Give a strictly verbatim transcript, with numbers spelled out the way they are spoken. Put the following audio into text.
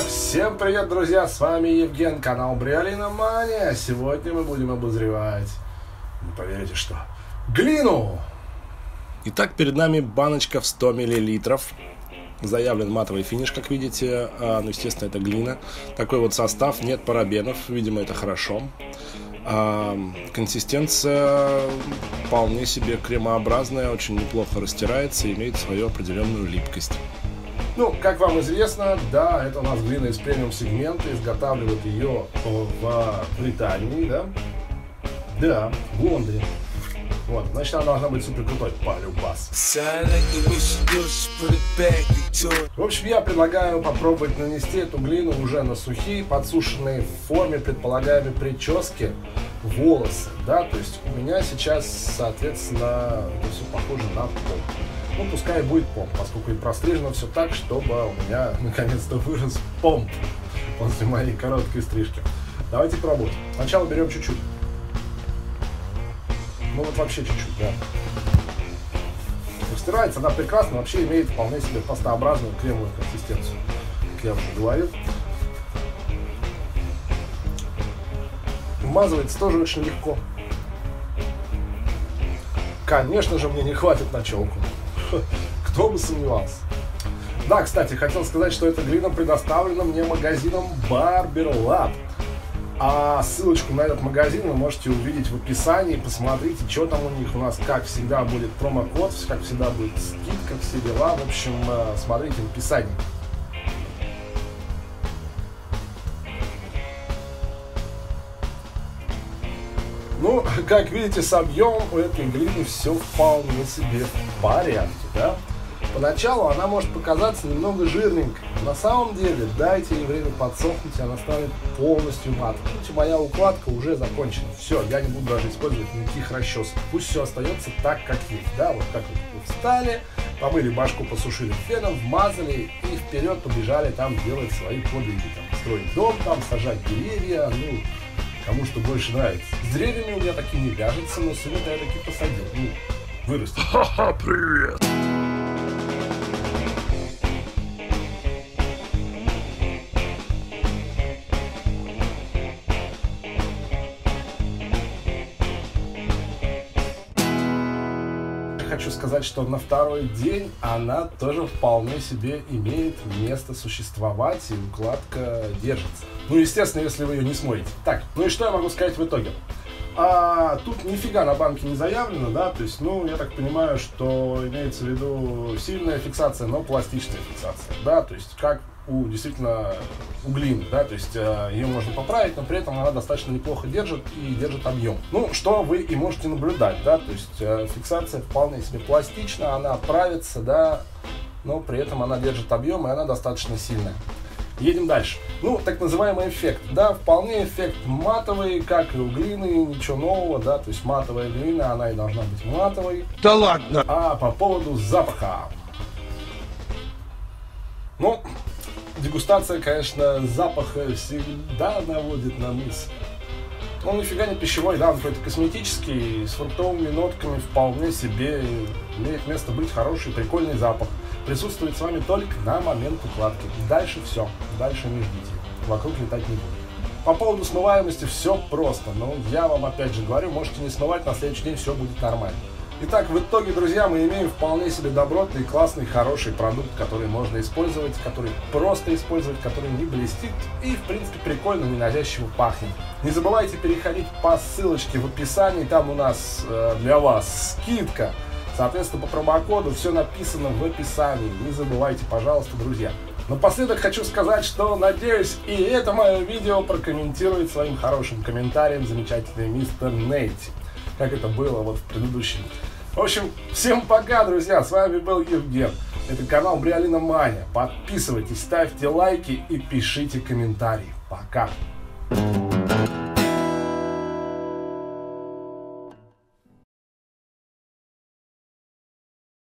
Итак, всем привет, друзья! С вами Евген, канал Бриолиномания. Сегодня мы будем обозревать, не поверите, что, глину! Итак, перед нами баночка в сто миллилитров. Заявлен матовый финиш, как видите. Ну, естественно, это глина. Такой вот состав, нет парабенов. Видимо, это хорошо. Консистенция вполне себе кремообразная, очень неплохо растирается, имеет свою определенную липкость. Ну, как вам известно, да, это у нас глина из премиум-сегмента, изготавливают ее в Британии, да? Да, в Лондоне. Вот, значит, она должна быть супер крутой, полюбас. В общем, я предлагаю попробовать нанести эту глину уже на сухие, подсушенные в форме предполагаемой прически волосы, да, то есть у меня сейчас, соответственно, это все похоже на пол. Ну, пускай будет помп, поскольку и прострижено все так, чтобы у меня наконец-то вырос помп после моей короткой стрижки. Давайте пробовать. Сначала берем чуть-чуть. Ну вот вообще чуть-чуть, да. Растирается она прекрасно, вообще имеет вполне себе пастообразную кремовую консистенцию, как я уже говорил. Мазывается тоже очень легко. Конечно же, мне не хватит на челку. Кто бы сомневался. Да, кстати, хотел сказать, что эта глина предоставлена мне магазином Barber Lab. А ссылочку на этот магазин вы можете увидеть в описании. Посмотрите, что там у них. У нас, как всегда, будет промокод, как всегда, будет скидка, все дела. В общем, смотрите в описании. Ну, как видите, с объемом у этой глины все вполне себе в порядке, да? Поначалу она может показаться немного жирненькой. На самом деле, дайте ей время подсохнуть, и она станет полностью матовой. Видите, моя укладка уже закончена. Все, я не буду даже использовать никаких расчесок. Пусть все остается так, как есть, да? Вот так вот вы встали, помыли башку, посушили феном, вмазали и вперед побежали там делать свои подвиги. Там, строить дом, там, сажать деревья, ну... Кому что больше нравится. С деревьями у меня таки не вяжется, но сына-то я таки посадил. Ну, вырастет. Ха-ха, привет! Хочу сказать, что на второй день она тоже вполне себе имеет место существовать, и укладка держится. Ну, естественно, если вы ее не смоете. Так, ну и что я могу сказать в итоге? А, тут нифига на банке не заявлено, да, то есть, ну, я так понимаю, что имеется в виду сильная фиксация, но пластичная фиксация, да, то есть, как у, действительно, у глины, да, то есть, э, ее можно поправить, но при этом она достаточно неплохо держит и держит объем. Ну, что вы и можете наблюдать, да, то есть, э, фиксация вполне себе пластична, она правится, да, но при этом она держит объем, и она достаточно сильная. Едем дальше. Ну, так называемый эффект, да, вполне эффект матовый, как и у глины, ничего нового, да, то есть матовая глина, она и должна быть матовой. Да ладно! А по поводу запаха. Ну, дегустация, конечно, запаха всегда наводит на мысль. Он нифига не пищевой, да, он какой-то косметический, с фруктовыми нотками вполне себе имеет место быть хороший, прикольный запах. Присутствует с вами только на момент укладки. Дальше все. Дальше не ждите. Вокруг летать не будет. По поводу смываемости все просто. Но я вам опять же говорю, можете не смывать, на следующий день все будет нормально. Итак, в итоге, друзья, мы имеем вполне себе добротный, классный, хороший продукт, который можно использовать, который просто использовать, который не блестит и, в принципе, прикольно, ненавязчиво пахнет. Не забывайте переходить по ссылочке в описании, там у нас э, для вас скидка. Соответственно, по промокоду все написано в описании. Не забывайте, пожалуйста, друзья. Напоследок хочу сказать, что, надеюсь, и это мое видео прокомментирует своим хорошим комментарием замечательный мистер Нэтти. Как это было вот в предыдущем. В общем, всем пока, друзья. С вами был Евген. Это канал Бриолиномания. Подписывайтесь, ставьте лайки и пишите комментарии. Пока.